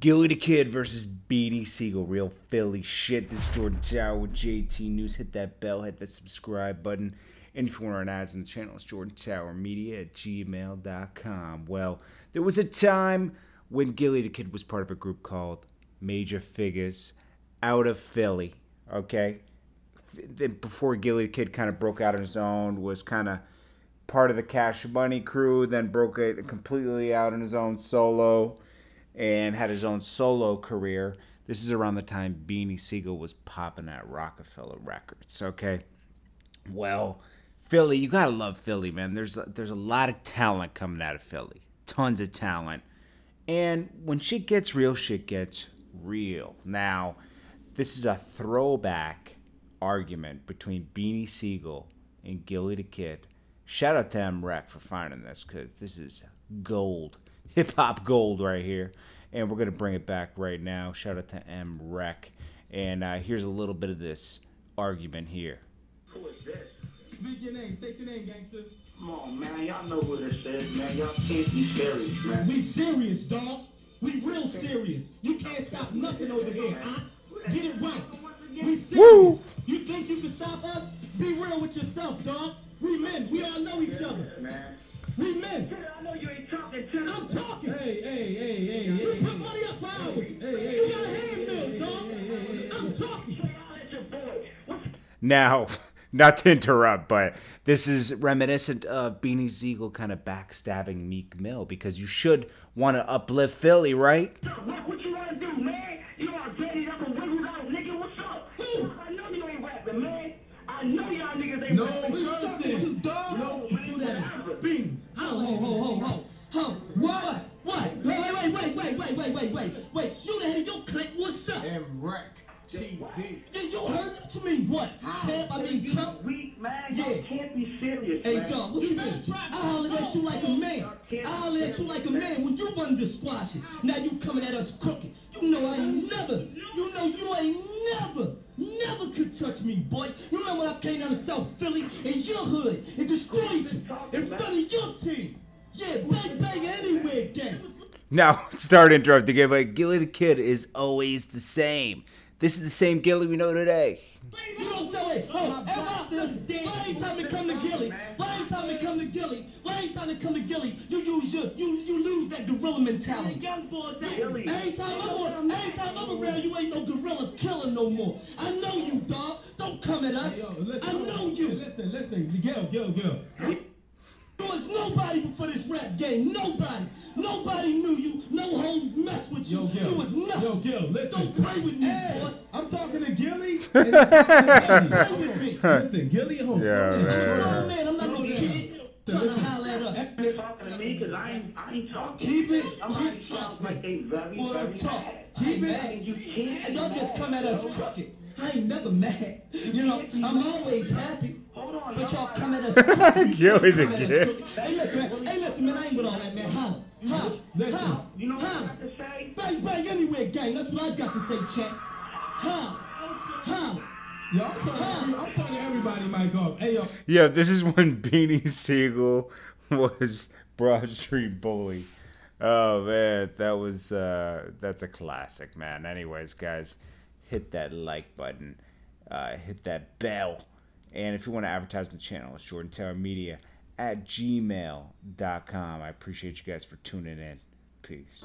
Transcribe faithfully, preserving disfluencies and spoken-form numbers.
Gillie Da Kid versus Beanie Sigel. Real Philly shit. This is Jordan Tower with J T News. Hit that bell, hit that subscribe button. And if you want to earn eyes on the channel, it's Jordan Tower Media at gmail dot com. Well, there was a time when Gillie Da Kid was part of a group called Major Figgas out of Philly, okay? Before Gillie Da Kid kind of broke out on his own, was kind of part of the Cash Money crew, then broke it completely out on his own solo, and had his own solo career. This is around the time Beanie Sigel was popping at Rockefeller Records, okay? Well, Philly, you gotta love Philly, man. There's a, there's a lot of talent coming out of Philly. Tons of talent. And when shit gets real, shit gets real. Now, this is a throwback argument between Beanie Sigel and Gillie Da Kid. Shout out to M-Reck for finding this, because this is gold. Hip-hop gold right here, and we're going to bring it back right now. Shout out to M-Reck, and uh, here's a little bit of this argument here. Who is that? Speak your name. State your name, gangster. Come on, man. Y'all know who this is, man. Y'all can't be serious, man. We serious, dog. We real serious. You can't stop nothing over here, huh? Get it right. We serious. Woo. You think you can stop us? Be real with yourself, dog. We men. We all know each other. Man. We men. I know you ain't talking to me. I'm talking. Hey, hey, hey, hey. You hey, put money up for hours. Hey, hey, you got a handbill, dog. Hey, hey, hey, I'm talking. Now, not to interrupt, but this is reminiscent of Beanie Sigel kind of backstabbing Meek Mill, because you should want to uplift Philly, right? What, what you want to do, man? You all daddy up and wiggled out, nigga. What's up? Ooh. I know you ain't rapping, man. I know y'all niggas ain't no, rapping. No, we talking to dog. No, we do that. Beans. Ho, ho, ho, ho, ho. Ho. What? What? Wait, wait, wait, wait, wait, wait, wait, wait, wait. You the head of your clique. What's up? M-Reck T V. Yeah, you heard it to me. What? Champ, I mean, Trump. Weak, man. Yeah. You can't be serious, man. Hey, dog, what you mean? I hollered at you like a man. I hollered at you like a man when you wanted to squash it. Now you coming at us crooked. You know I ain't never. You know you ain't never, never could touch me, boy. You remember when I came down to South Philly in your hood and destroyed you in front of your team? Yeah, bang, bang, anywhere, gang. Now, start interrupting again, but Gillie Da Kid is always the same. This is the same Gillie we know today. You don't sell it. Oh, why ain't time to come to Gillie? Why ain't time to come to Gillie? Why ain't time to come to Gillie? You use your, you you lose that gorilla mentality. Young boys, every time I'm every time I'm around, you ain't no gorilla killer no more. I know you, dog. Don't come at us. Hey, yo, listen, I know you. Listen, listen, yo, yo, yo. There was nobody before this rap game. Nobody. Nobody knew you. No hoes mess with you. Yo, Gil. You was nothing. Yo, Gil, listen. Don't play with me, hey, boy. I'm talking to Gillie. And I'm talking to Gillie. Play with me. Listen, Gillie, hold on. Yeah, I'm a grown man. I'm not a kid. Trying to holler at us. You're talking to me because I ain't, I ain't talking. Keep it. Keep talking. Like they very, boy, very talk. Mad. Keep I'm it. You can't and y'all just come at us crooked. I ain't never mad. You know, I'm always happy. Hold on, but y'all come at us. Gillie Da Kid. Hey, listen, man. Hey, listen, man. I ain't with all that, man. Holla. Holla. Holla. You know what I got to say? Bang, bang, anywhere, gang. That's what I got to say, chat. Holla. Holla. Yo, I'm telling, I'm telling everybody, Mike, up. Hey, yo. Yeah, this is when Beanie Sigel was Broad Street Bully. Oh, man. That was, uh, that's a classic, man. Anyways, guys, hit that like button. Uh, hit that bell. And if you want to advertise on the channel, it's Jordan Tower Media at gmail dot com. I appreciate you guys for tuning in. Peace.